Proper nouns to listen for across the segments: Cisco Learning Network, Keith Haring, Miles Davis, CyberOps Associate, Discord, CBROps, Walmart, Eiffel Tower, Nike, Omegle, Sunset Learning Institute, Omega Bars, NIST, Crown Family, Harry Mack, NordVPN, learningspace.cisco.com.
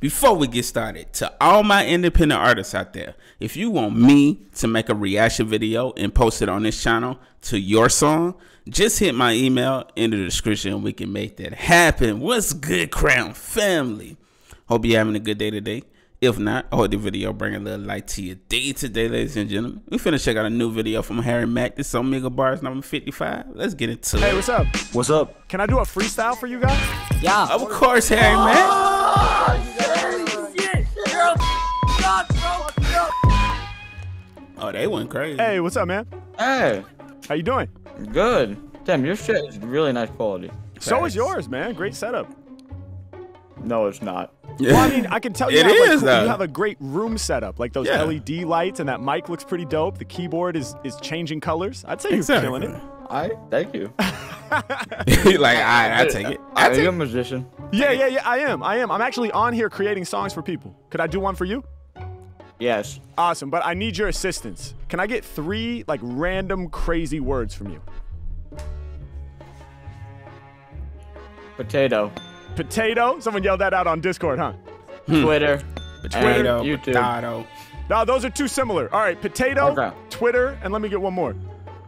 Before we get started, to all my independent artists out there, if you want me to make a reaction video and post it on this channel to your song, just hit my email in the description and we can make that happen. What's good, Crown Family? Hope you're having a good day today. If not, I hope the video bring a little light to your day today, ladies and gentlemen. We finna check out a new video from Harry Mack. This is Omega Bars number 55. Let's get into it. Hey, what's up? What's up? Can I do a freestyle for you guys? Yeah. Of course, Harry Mack. Oh, they went crazy. Hey, what's up, man? Hey. How you doing? Good. Damn, your shit is really nice quality. So is yours, man. Great setup. No, it's not. Well, I mean, I can tell you, you have a great room setup. Like those LED lights and that mic looks pretty dope. The keyboard is changing colors. I'd say you're killing it. Thank you. You're like, I take it. Are you a musician? Yeah, yeah, yeah, I am. I'm actually on here creating songs for people. Could I do one for you? Yes. Awesome, but I need your assistance. Can I get 3 like random crazy words from you? Potato. Potato? Someone yelled that out on Discord, huh? Twitter. Potato. YouTube. Potato. No, those are too similar. All right, potato, Twitter, and let me get one more.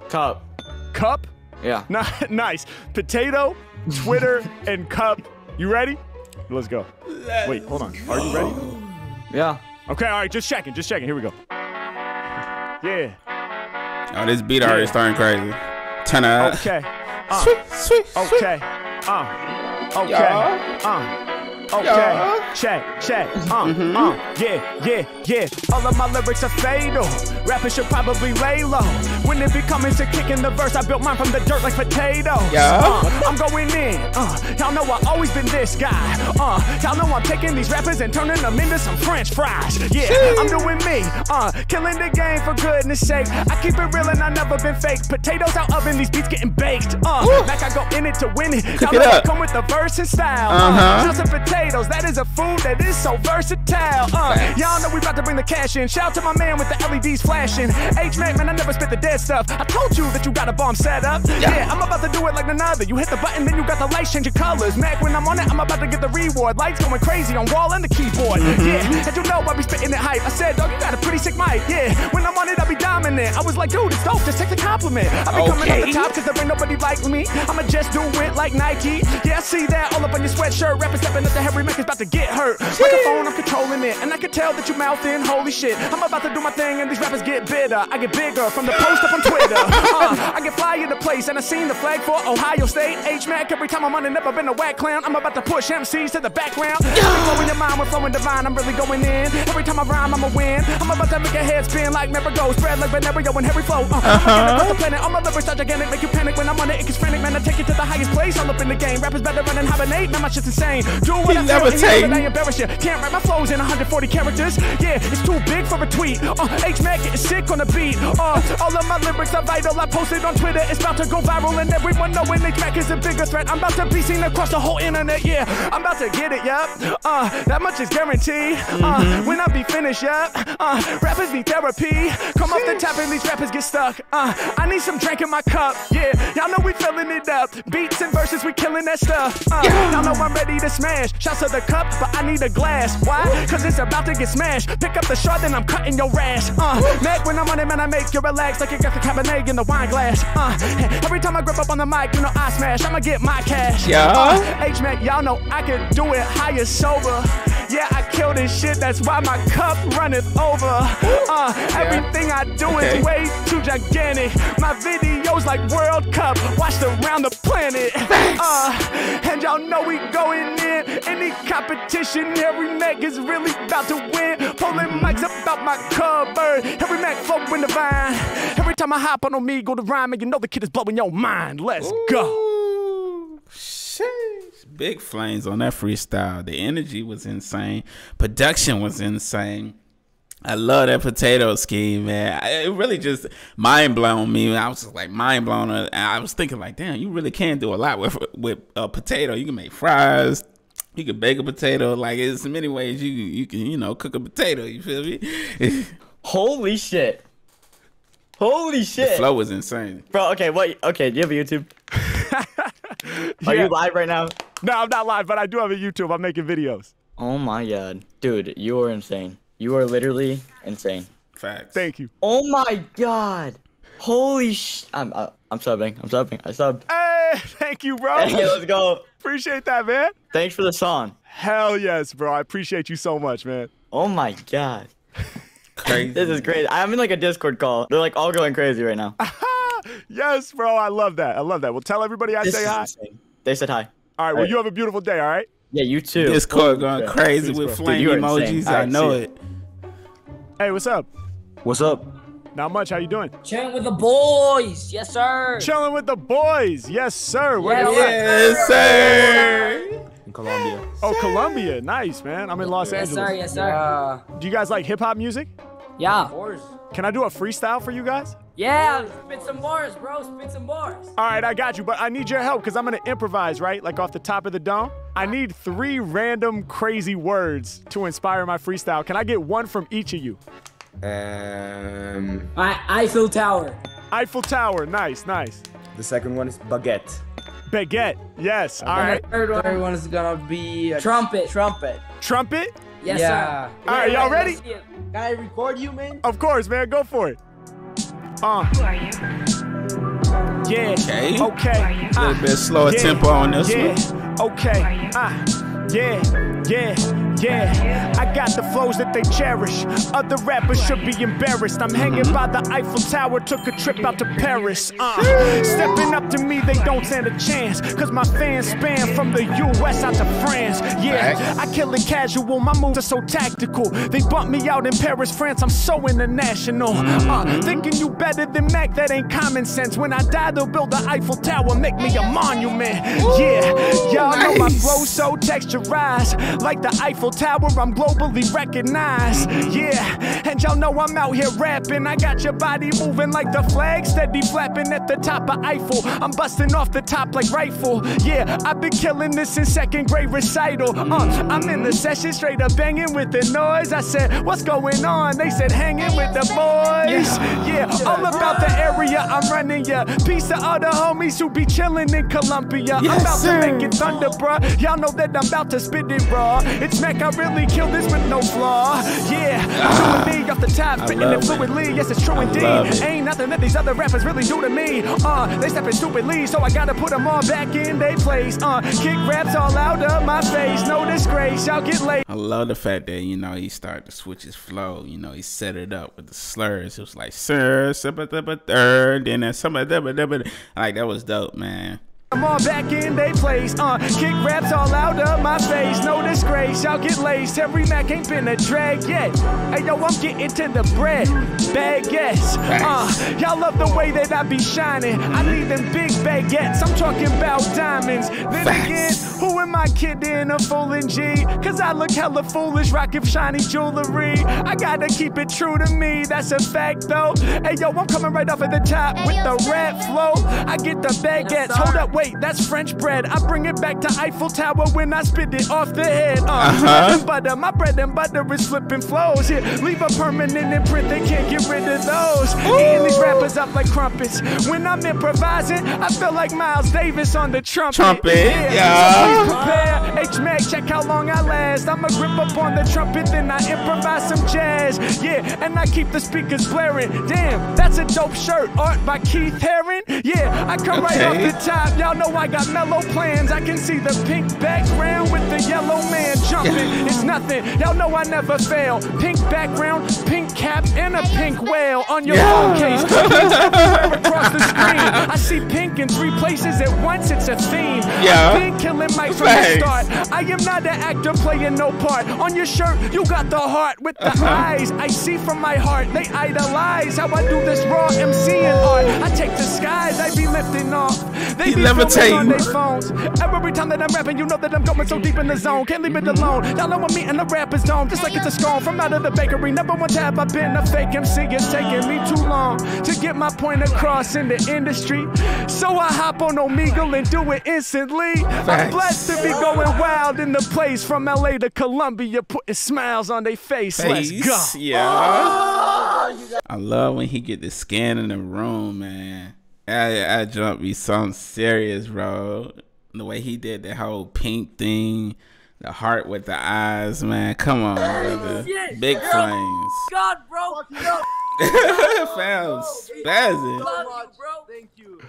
Cup. Cup? Yeah. Nice. Potato, Twitter, and cup. You ready? Let's go. Wait, hold on. Are you ready? Yeah. Okay, all right, just checking. Here we go. Yeah. Oh, this beat already starting crazy. Turn up. Okay. Sweet. Okay. Okay. Okay. Yeah. Check. Yeah. All of my lyrics are fatal. Rappers should probably lay low. When it be coming to kicking the verse, I built mine from the dirt like potatoes. Yeah. I'm going in. Y'all know I've always been this guy. Y'all know I'm taking these rappers and turning them into some French fries. Yeah. I'm doing me. Killing the game for goodness sake. I keep it real and I never been fake. Potatoes out oven, these beats getting baked. Like I go in it to win it. Y'all know I come with the verse and style. Just a potato. That is a food that is so versatile. Y'all know we about to bring the cash in. Shout out to my man with the LEDs flashing. H-Mac, man, I never spit the dead stuff. I told you that you got a bomb set up. Yeah, I'm about to do it like none other. You hit the button, then you got the lights changing colors. Mac, when I'm on it, I'm about to get the reward. Lights going crazy on wall and the keyboard. Yeah, and you know I be spitting that hype. I said, dog, you got a pretty sick mic. Yeah, when I'm on it, I be dominant. I was like, dude, it's dope, just take the compliment. I be coming up the top because there ain't nobody like me. I'ma just do it like Nike. Yeah, I see that all up on your sweatshirt. Rapping stepping up the Harry Mack is about to get hurt. Microphone, I'm controlling it, and I can tell that you mouthing holy shit. I'm about to do my thing, and these rappers get bitter. I get bigger from the post up on Twitter. I get fly in the place, and I seen the flag for Ohio State. H-Mack, every time I'm on it, I've been a whack clown. I'm about to push MCs to the background. We're blowing your mind, we're flowing divine. I'm really going in. Every time I rhyme, I'ma win. I'm about to make your head spin like never go. Spread like Venerio and Harry Flow. I'm the planet. All my lyrics are gigantic, make you panic when I'm on it. It's frantic, man. I take it to the highest place. All up in the game. Rappers better run and hibernate. Now my shit's insane. Do what I embarrass you. Can't write my flows in 140 characters. Yeah, it's too big for a tweet. H-Mack getting sick on the beat. All of my lyrics are vital. I posted on Twitter. It's about to go viral and everyone knowing H-Mack is a bigger threat. I'm about to be seen across the whole internet. Yeah, I'm about to get it, yup. That much is guaranteed. When I be finished, yup. Rappers need therapy. Come off the top and these rappers get stuck. I need some drink in my cup. Yeah, y'all know we filling it up. Beats and verses, we killing that stuff. Y'all know I'm ready to smash. Shots of the cup, but I need a glass. Why? Cause it's about to get smashed. Pick up the shot, then I'm cutting your ass. Mac, when I'm on it, man, I make you relax like you got the Cabernet in the wine glass. Every time I grip up on the mic, you know I smash. I'ma get my cash. Yeah. H-Mack, y'all know I can do it higher sober. Yeah, I kill this shit, that's why my cup runneth over. Everything I do is way too gigantic. My videos like World Cup, watched around the planet. And y'all know we going in. Any competition, Harry Mack is really about to win. Pulling mics about my cupboard. Harry Mack flowing the vine. Every time I hop on Omegle to rhyme, and you know the kid is blowing your mind. Let's go. Big flames on that freestyle. The energy was insane. Production was insane. I love that potato scheme, man. It really just mind blown me. I was just like mind blown. I was thinking like, damn, you really can do a lot with a potato. You can make fries. You can bake a potato. Like, there's many ways you can, you know, cook a potato. You feel me? Holy shit. Holy shit. The flow was insane. Bro, okay, wait. Okay, do you have a YouTube? Are you live right now? No, I'm not live, but I do have a YouTube. I'm making videos. Oh my god. Dude, you are insane. You are literally insane. Facts. Thank you. Oh my god. Holy sh... I'm subbing. I'm subbing. I subbed. Hey, thank you, bro. Hey, let's go. Appreciate that, man. Thanks for the song. Hell yes, bro. I appreciate you so much, man. Oh my god. Crazy. This is crazy. I'm in like a Discord call. They're like all going crazy right now. Yes, bro. I love that. I love that. Well, tell everybody I say hi. Insane. They said hi. All right. Well, you have a beautiful day, all right? Yeah, you too. Discord going crazy with flame emojis. I know it. Hey, what's up? What's up? Not much. How you doing? Chilling with the boys. Yes, sir. Chilling with the boys. Yes, sir. Yes, sir. In Colombia. Oh, Colombia. Nice, man. I'm in Los Angeles. Yes, sir. Yes, sir. Do you guys like hip-hop music? Yeah. Of course. Can I do a freestyle for you guys? Yeah, spit some bars, bro. Spit some bars. All right, I got you, but I need your help because I'm going to improvise, right? Like off the top of the dome. I need 3 random crazy words to inspire my freestyle. Can I get one from each of you? Eiffel Tower. Eiffel Tower. Nice, nice. The second one is baguette. Baguette. Yes. All right. The third one is going to be... Trumpet. Trumpet. Trumpet? Yes, sir. All right, y'all ready? Can I record you, man? Of course, man. Go for it. Who are you? Yeah. Okay. Okay. A little bit slower tempo on this one. Okay. Yeah. I got the flows that they cherish. Other rappers should be embarrassed. I'm hanging by the Eiffel Tower, took a trip out to Paris. Stepping up to me, they don't stand a chance. Cause my fans span from the US out to France. Yeah, I kill it casual, my moves are so tactical. They bump me out in Paris, France, I'm so international. Thinking you better than Mac, that ain't common sense. When I die, they'll build the Eiffel Tower, make me a monument. Yeah, y'all know my flow so texturized. Like the Eiffel Tower, I'm globally recognized. Yeah, and y'all know I'm out here rapping. I got your body moving like the flag, steady flapping at the top of Eiffel. I'm busting off the top like rifle. Yeah, I've been killing this in 2nd grade recital. I'm in the session straight up banging with the noise. I said, what's going on? They said, hanging with the boys. Yeah, all about the area I'm running. Yeah, peace to all the homies who be chilling in Colombia. Yes, I'm about to make it thunder, bruh. Y'all know that I'm about to spit it raw. It's Mac, I really killed this with no flaw. Yeah, doing me off the top, spitting it fluidly. Yes, it's true indeed. Ain't nothing that these other rappers really do to me. They stepping stupidly, so I gotta put them all back in their place. Kick raps all out of my face. No disgrace, y'all get laid. I love the fact that, you know, he started to switch his flow. You know, he set it up with the slurs. It was like, sir, sub-a-dub-a-third, then that sub-a-dub-a-dub-a-third. Like, that was dope, man. I'm all back in they place, kick raps all out of my face, no disgrace, y'all get laced, Harry Mack ain't been a drag yet, hey yo, I'm getting to the bread, baguettes, y'all love the way that I be shining, I need them big baguettes, I'm talking about diamonds, then again, who am I kidding, a fooling G, cause I look hella foolish, rockin' shiny jewelry, I gotta keep it true to me, that's a fact though, hey yo, I'm coming right off at the top, with the rap flow, I get the baguettes, hold up, wait, that's French bread. I bring it back to Eiffel Tower when I spit it off the head. Butter, my bread and butter is flipping flows. Here, leave a permanent imprint. They can't get rid of those. Eating these rappers up like crumpets. When I'm improvising, I feel like Miles Davis on the trumpet. Yeah. So please prepare. H-Mac, check how long I last. I'ma grip up on the trumpet, then I improvise some jazz. Yeah, and I keep the speakers blaring. Damn, that's a dope shirt. Art by Keith Haring. Yeah, I come right off the top. Y'all know I got mellow plans. I can see the pink background with the yellow man jumping. It's nothing. Y'all know I never fail. Pink background, pink cap, and a pink whale on your phone case. Across the screen, I see pink in 3 places at once. It's a theme. I've been killing Mike from the start. I am not an actor playing no part. On your shirt, you got the heart with the eyes. I see from my heart. They idolize how I do this raw MCing art. I take the skies. I be lifting off. They be on their phones. Every time that I'm rapping, you know that I'm going so deep in the zone. Can't leave it alone. Y'all know I'm meeting the rapper's dome, just like it's a scone from out of the bakery. Number one tab, I've been a fake MC. It's taking me too long to get my point across in the industry. So I hop on Omegle and do it instantly. I'm blessed to be going wild in the place from LA to Colombia, putting smiles on their face. Let's go. Yeah. I love when he get the scan in the room, man. I jumped me something serious, bro. The way he did the whole pink thing, The heart with the eyes, man. Come on, brother. Shit, big flames. Oh God, bro. Fam, spazzing. Thank you.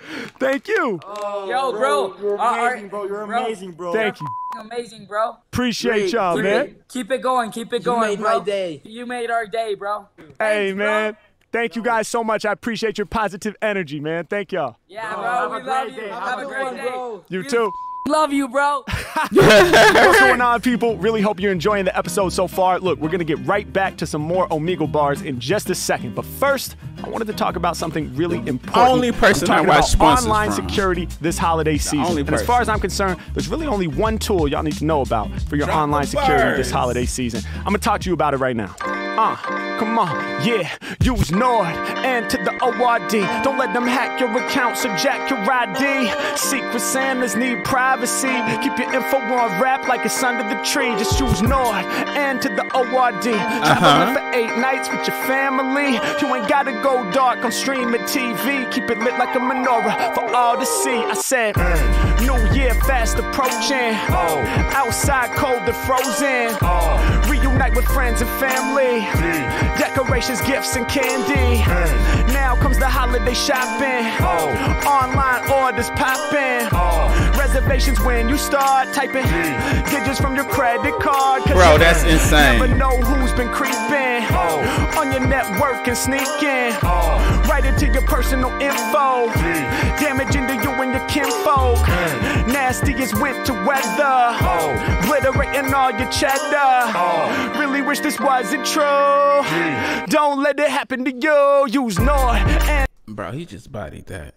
Thank you. Oh, yo, bro. You're amazing, bro. You're amazing, bro. Thank you. Amazing, bro. Appreciate y'all, man. Keep it going. Keep it going, bro. You made my day. You made our day, bro. Hey, man. Thank you guys so much. I appreciate your positive energy, man. Thank y'all. Yeah, bro. We love you. Have a great day. You too. Love you, bro. What's going on, people? Really hope you're enjoying the episode so far. Look, we're going to get right back to some more Omegle bars in just a second. But first, I wanted to talk about something really important. Only person I watch online security this holiday season. And as far as I'm concerned, there's really only one tool y'all need to know about for your online security this holiday season. I'm going to talk to you about it right now. Come on, yeah, use Nord and to the ORD. Don't let them hack your account, so jack your ID. Secret Santas need privacy. Keep your info on wrap like it's under the tree. Just use Nord and to the ORD. Traveling for 8 nights with your family. You ain't gotta go dark on streaming TV. Keep it lit like a menorah for all to see. I said, New Year fast approaching. Outside cold and frozen. Reunite with friends and family. Decorations, gifts, and candy. Now comes the holiday shopping. Online orders popping. Reservations when you start typing digits from your credit card. Bro, that's insane. Never know who's been creeping on your network and sneaking right into your personal info, damaging to you and your kinfolk. Nasty as winter weather, obliterating all your cheddar. Really wish this wasn't true. Don't let it happen to you. Use Nord and bro, he just bodied that.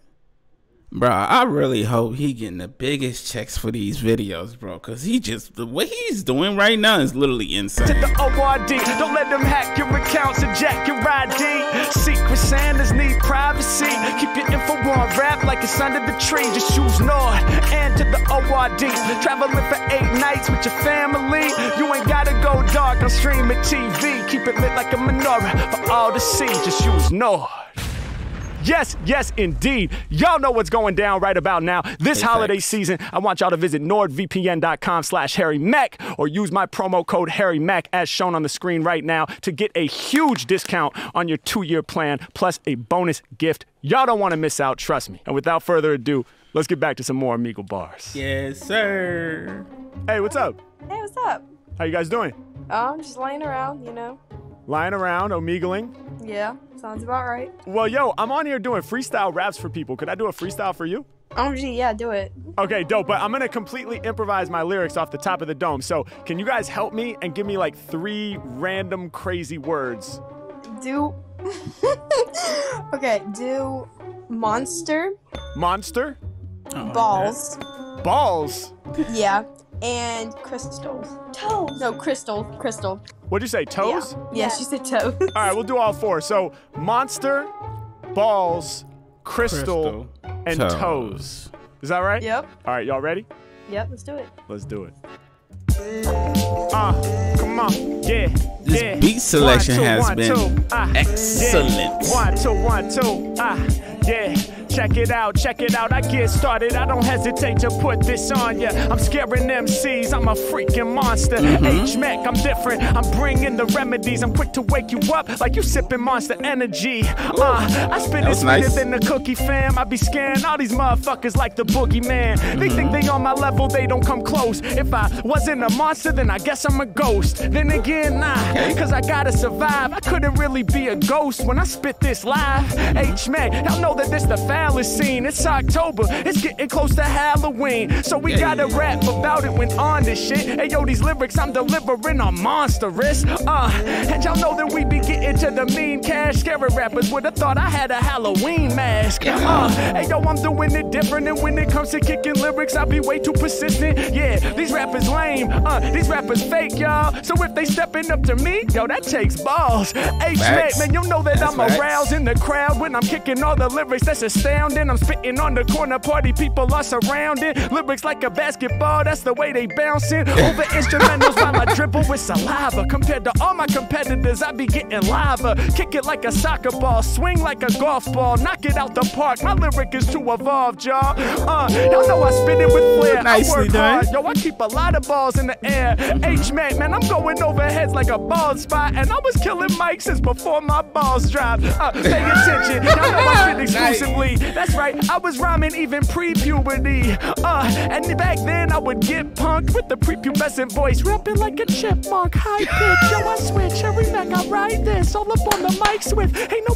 Bro, I really hope he getting the biggest checks for these videos, bro, because he just, the way he's doing right now is literally insane. To the ORD, don't let them hack your accounts and jack your ID. Secret Santas need privacy. Keep your info on wrap like it's under the tree. Just use Nord and to the ORD. Traveling for 8 nights with your family. You ain't gotta go dark on streaming TV. Keep it lit like a menorah for all to see. Just use Nord. Yes, yes, indeed. Y'all know what's going down right about now. This holiday season, I want y'all to visit NordVPN.com/Harry Mack or use my promo code Harry Mack as shown on the screen right now to get a huge discount on your 2-year plan plus a bonus gift. Y'all don't want to miss out, trust me. And without further ado, let's get back to some more Omegle bars. Yes, sir. Hey, what's up? Hey, what's up? How you guys doing? Oh, I'm just laying around, you know. Lying around, Omegling? Yeah, sounds about right. Well, yo, I'm on here doing freestyle raps for people. Could I do a freestyle for you? OMG, yeah, do it. Okay, dope, but I'm gonna completely improvise my lyrics off the top of the dome. So, can you guys help me and give me like 3 random crazy words? Do... okay, do... Monster. Monster? Oh, balls. Okay. Balls? Yeah. And crystals. Toes. No, crystal. Crystal. What'd you say, toes? Yeah, she said toes. All right, we'll do all 4. So, monster, balls, crystal, and toes. Is that right? Yep. All right, y'all ready? Yep, let's do it. Let's do it. Come on, yeah. This beat selection has been excellent. Yeah. 1, 2, 1, 2, yeah. Check it out, check it out. I get started. I don't hesitate to put this on ya. I'm scaring MCs. I'm a freaking monster. H-Mac, I'm different. I'm bringing the remedies. I'm quick to wake you up like you sipping monster energy. I spit it sweeter than the cookie, fam. I be scaring all these motherfuckers like the boogeyman. They think they on my level, they don't come close. If I wasn't a monster, then I guess I'm a ghost. Then again, cause I gotta survive. I couldn't really be a ghost when I spit this live. H-Mac, y'all know that this the fact. Scene. It's October, it's getting close to Halloween, so we gotta rap about it when on this shit. Hey yo, these lyrics I'm delivering are monstrous. And y'all know that we be getting to the mean cash. Scary rappers would have thought I had a Halloween mask. Hey yo, I'm doing it different, and when it comes to kicking lyrics, I be way too persistent. Yeah, these rappers lame, these rappers fake, y'all. So if they stepping up to me, yo, that takes balls. H-Mac, man, you know that I'm arousing the crowd when I'm kicking all the lyrics. That's a stand sounding. I'm spitting on the corner, party people are surrounded. Lyrics like a basketball, that's the way they bouncing. Over instrumentals while I dribble with saliva. Compared to all my competitors, I be getting lava. Kick it like a soccer ball, swing like a golf ball, knock it out the park. My lyric is too evolved, y'all. Y'all know I spit it with flair. Nicely I work hard. Yo, I keep a lot of balls in the air. H-Mack, man, I'm going over heads like a bald spot. And I was killing mics since before my balls dropped. Pay attention, y'all know I spit exclusively. That's right, I was rhyming even pre-puberty. And back then I would get punked with the prepubescent voice, rapping like a chipmunk, high pitch. Yo, I switch, Harry Mack, I ride this, all up on the mic swift. Ain't no.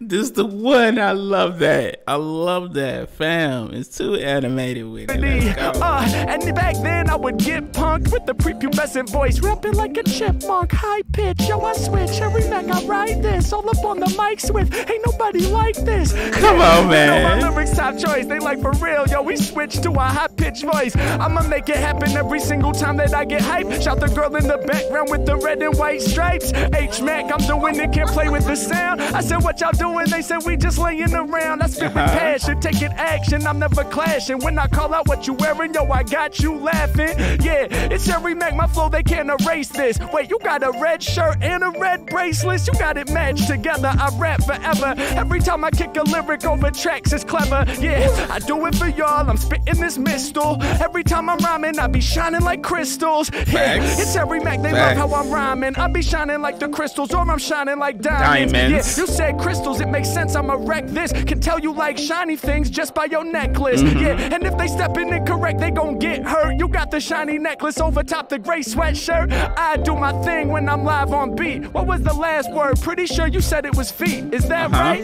This is the one. I love that. I love that, fam. It's too animated with it. And back then I would get punked with the prepubescent voice, rapping like a chipmunk, high pitch. Yo, I switch, Harry Mack, I ride this, all up on the mic swift. Ain't nobody like this. Come on, man. You know my lyrics top choice. They like for real. Yo, we switch to a high pitch voice. I'ma make it happen every single time that I get hyped. Shout the girl in the background with the red and white stripes. H Mack, I'm the one that can't play with the sound. I said, what y'all doing? They said we just laying around. I spit with passion, taking action. I'm never clashing. When I call out what you wearing, yo, I got you laughing. Yeah, it's Harry Mack, my flow, they can't erase this. Wait, you got a red shirt and a red bracelet. You got it matched together. I rap forever. Every time I kick a lyric over tracks, it's clever. Yeah, I do it for y'all. I'm spitting this mistle. Every time I'm rhyming, I be shining like crystals. Yeah, it's Harry Mack, they love how I'm rhyming. I be shining like the crystals, or I'm shining like diamonds. Yeah, you said crystals, it makes sense, I'ma wreck this. Can tell you like shiny things just by your necklace. Yeah, and if they step in incorrect, they gon' get hurt. You got the shiny necklace over top the gray sweatshirt. I do my thing when I'm live on beat. What was the last word? Pretty sure you said it was feet. Is that right?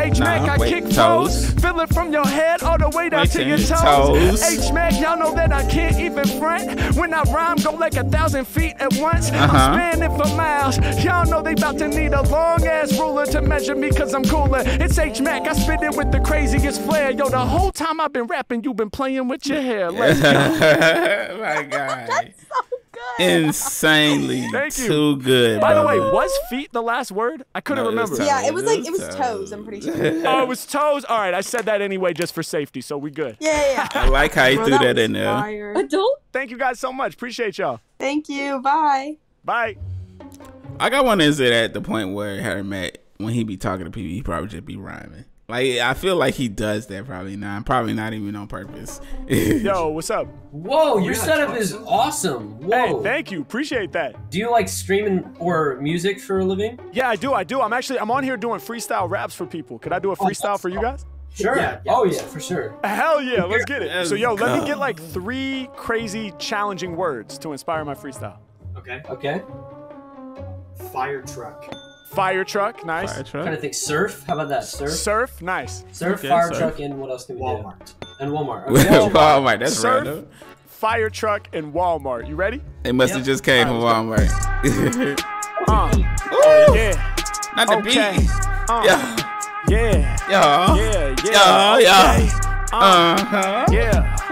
H-Mack, I kick toes. Feel it from your head all the way down to your toes. H-Mack, y'all know that I can't even front. When I rhyme, go like 1,000 feet at once. I'm spanning for miles. Y'all know they about to need a long-ass ruler to measure me, cause I'm cooler. It's H-Mack, I spit it with the craziest flair. Yo, the whole time I've been rapping, you've been playing with your hair. Let's go. My God. That's so good. Insanely. Thank you. Too good. By the way, was feet the last word? I couldn't remember. Yeah, it was like, it was toes, I'm pretty sure. Oh, it was toes? All right, I said that anyway just for safety, so we good. Yeah, yeah. I like how you threw that in there. Adult? Thank you guys so much. Appreciate y'all. Thank you. Bye. Bye. I got one is it at the point where Harry Mack, when he be talking to people, he probably just be rhyming. Like, I feel like he does that probably not even on purpose. Yo, what's up? Whoa, your setup is awesome. Whoa. Hey, thank you. Appreciate that. Do you like streaming or music for a living? Yeah, I do. I do. I'm on here doing freestyle raps for people. Could I do a freestyle for you guys? Sure. Yeah, yeah. Oh, yeah, for sure. Hell yeah. Let's get it. So, yo, let me get like 3 crazy, challenging words to inspire my freestyle. Okay. Okay. Fire truck. Fire truck, nice. Fire truck. I'm trying to think, surf. How about that? Surf. Surf, nice. Surf, okay, fire truck, and what else can we do? And Walmart. Okay, Walmart. That's surf, random. Fire truck and Walmart. You ready? They must have just came from Walmart. Yeah. Not the beat. Yeah. Yeah. Yeah. Yeah. Yeah. Yeah. Yeah. Yeah. Okay. Yeah.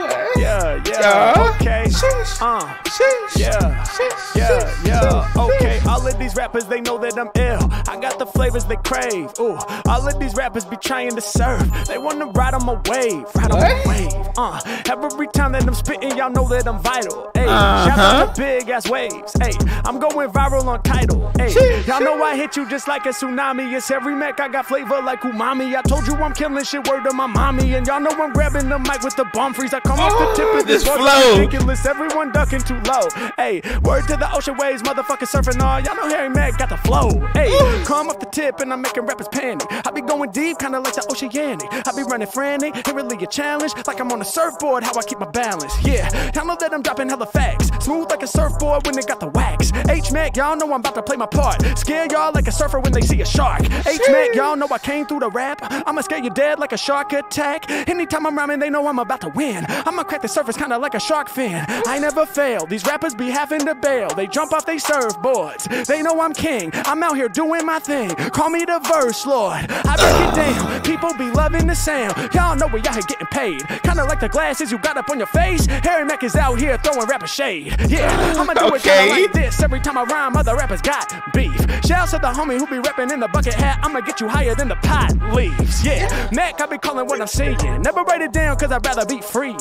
Yeah. Yeah. Okay. All of these rappers, they know that I'm ill. I got the flavors they crave. Ooh. All of these rappers be trying to serve. They wanna ride on my wave. Ride on my wave. Every time that I'm spitting, y'all know that I'm vital. Hey. Shout out to big ass waves. Hey. I'm going viral on Tidal. Hey. Y'all know I hit you just like a tsunami. It's Harry Mack. I got flavor like umami. I told you I'm killing shit. Word to my mommy. And y'all know I'm grabbing the mic with the bomb freeze. I come off the tip of this flow. Ridiculous. Everyone ducking too low. Hey. Word to the ocean waves, motherfucker surfing all. Y'all know Harry Mack got the flow. Hey, come off the tip and I'm making rappers panic. I be going deep, kinda like the oceanic. I be running frantic, ain't really a challenge. Like I'm on a surfboard, how I keep my balance. Yeah, y'all know that I'm dropping hella facts. Smooth like a surfboard when they got the wax. H-Mack, y'all know I'm about to play my part. Scare y'all like a surfer when they see a shark. H-Mack, y'all know I came through the rap. I'ma scare you dead like a shark attack. Anytime I'm rhyming, they know I'm about to win. I'ma crack the surface kinda like a shark fin. I never fail, these rappers be having to bail. They jump off they surfboards. They know I'm king. I'm out here doing my thing. Call me the verse lord. I break it down. People be loving the sound. Y'all know we out here getting paid. Kinda like the glasses you got up on your face. Harry Mack is out here throwing rapper shade. Yeah, I'ma do it kinda like this. Every time I rhyme, other rappers got beef. Shouts at the homie who be rapping in the bucket hat. I'ma get you higher than the pot leaves. Yeah, Mack, I be calling what I'm seeing. Never write it down cause I'd rather be freeing.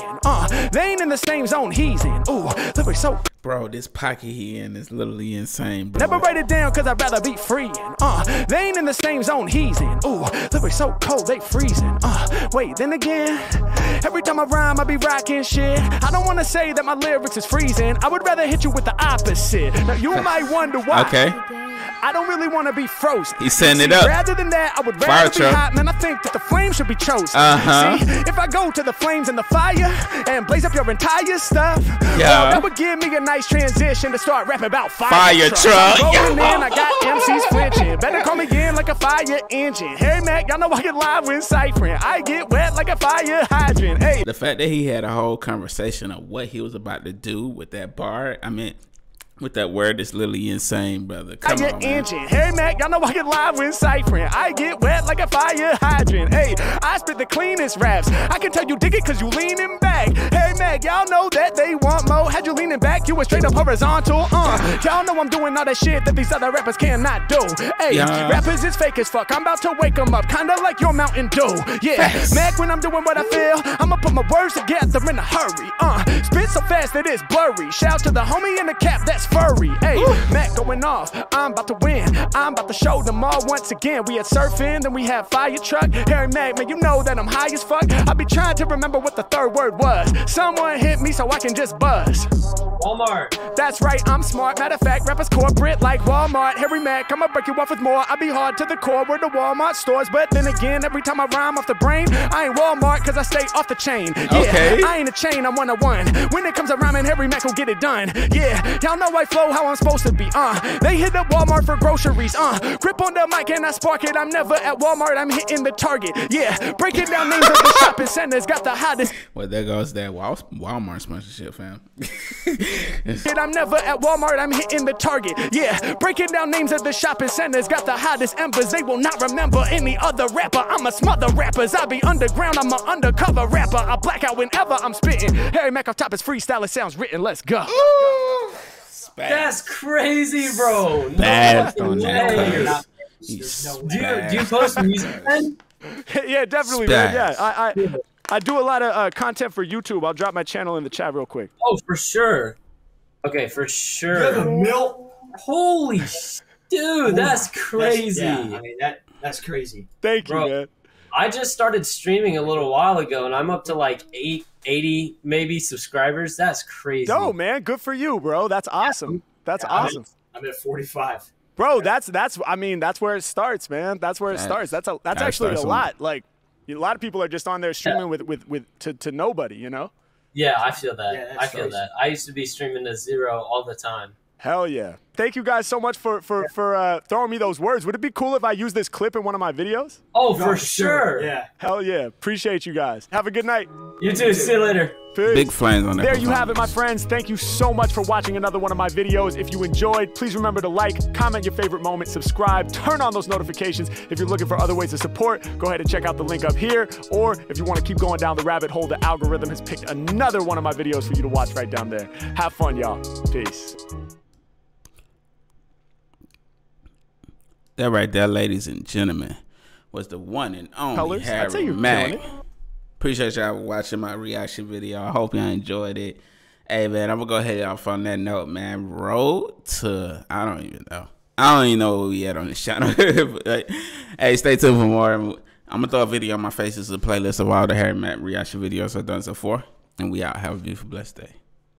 They ain't in the same zone he's in. Ooh, look we so. Bro, this pocket he in is literally insane, bro. Never write it down cause I'd rather be freeing. They ain't in the same zone he's in. Ooh, look we so cold, they freezing. Wait, then again, every time I rhyme I be rocking shit. I don't wanna say that my lyrics is freezing. I would rather hit you with the opposite. Now you might wonder why. Okay. I don't really want to be frozen. He's setting it up. Rather than that, I would rather be hot, man. I think that the flames should be chosen. See, if I go to the flames and the fire and blaze up your entire stuff, well, that would give me a nice transition to start rapping about fire truck. Rolling in, I got MCs flinching. Better call me in like a fire engine. Harry Mack, y'all know I get live when ciphering. I get wet like a fire hydrant. Hey, the fact that he had a whole conversation of what he was about to do with that bar, I mean, with that word, it's literally insane, brother. Come on, man. Harry Mack, y'all know I get live when ciphering. I get wet like a fire hydrant. Hey, I spit the cleanest raps. I can tell you dig it cause you leaning back. Harry Mack, y'all know that they want more. Had you leaning back, you were straight up horizontal. Y'all know I'm doing all that shit that these other rappers cannot do. Hey, rappers is fake as fuck. I'm about to wake them up, kinda like your Mountain Dew. Yeah, Mack, when I'm doing what I feel, I'ma put my words together in a hurry. Spit so fast that it's blurry. Shout to the homie in the cap, that's furry. Hey, Mack going off, I'm about to win. I'm about to show them all once again. We had surfing, then we had fire truck. Harry Mack, man, you know that I'm high as fuck. I be trying to remember what the third word was. Someone hit me so I can just buzz. Walmart. That's right, I'm smart. Matter of fact, rappers corporate like Walmart. Harry Mack, I'ma break you off with more. I be hard to the core, we're the Walmart stores. But then again, every time I rhyme off the brain, I ain't Walmart cause I stay off the chain. Yeah, I ain't a chain, I'm one-on-one. When it comes to rhyming, Harry Mack will get it done. Yeah, y'all know I flow how I'm supposed to be. They hit up Walmart for groceries. Grip on the mic and I spark it. I'm never at Walmart, I'm hitting the Target. Yeah, breaking down names of the shopping centers. Got the hottest. Well, there goes that Walmart sponsorship, fam. I'm never at Walmart, I'm hitting the Target. Yeah, breaking down names of the shopping centers. Got the hottest embers, they will not remember any other rapper. I'm a smother rappers, I be underground, I'm an undercover rapper. I black out whenever I'm spitting. Harry Mack off top is freestyle, it sounds written, let's go. Ooh, that's crazy, bro. Bad on that. Do you post music, man? Yeah, definitely, man. Yeah, I do a lot of content for YouTube. I'll drop my channel in the chat real quick. Oh, for sure. Okay, for sure. Holy dude, that's crazy. That's, I mean, that's crazy. Thank you, man. I just started streaming a little while ago, and I'm up to like 80 maybe subscribers. That's crazy. No, man, good for you, bro. That's awesome. That's awesome. I'm at 45. Bro, that's I mean, that's where it starts, man. That's where it starts. That's actually a lot. Like, a lot of people are just on there streaming to nobody, you know? Yeah, I feel that. Yeah, I feel that. I used to be streaming to zero all the time. Hell yeah. Thank you guys so much for throwing me those words. Would it be cool if I used this clip in one of my videos? Oh, for sure. Yeah. Hell yeah. Appreciate you guys. Have a good night. You too. See you later. Peace. Big flames on that. There you have it, my friends. Thank you so much for watching another one of my videos. If you enjoyed, please remember to like, comment your favorite moment, subscribe, turn on those notifications. If you're looking for other ways to support, go ahead and check out the link up here. Or if you want to keep going down the rabbit hole, the algorithm has picked another one of my videos for you to watch right down there. Have fun, y'all. Peace. That right there, ladies and gentlemen, was the one and only Harry Mack. Appreciate y'all watching my reaction video. I hope y'all enjoyed it. Hey, man, I'm going to go ahead off on that note, man. Road to, I don't even know. I don't even know where we at on this channel. But, hey, stay tuned for more. I'm going to throw a video on my face. This is a playlist of all the Harry Mack reaction videos I've done so far. And we out. Have a beautiful, blessed day.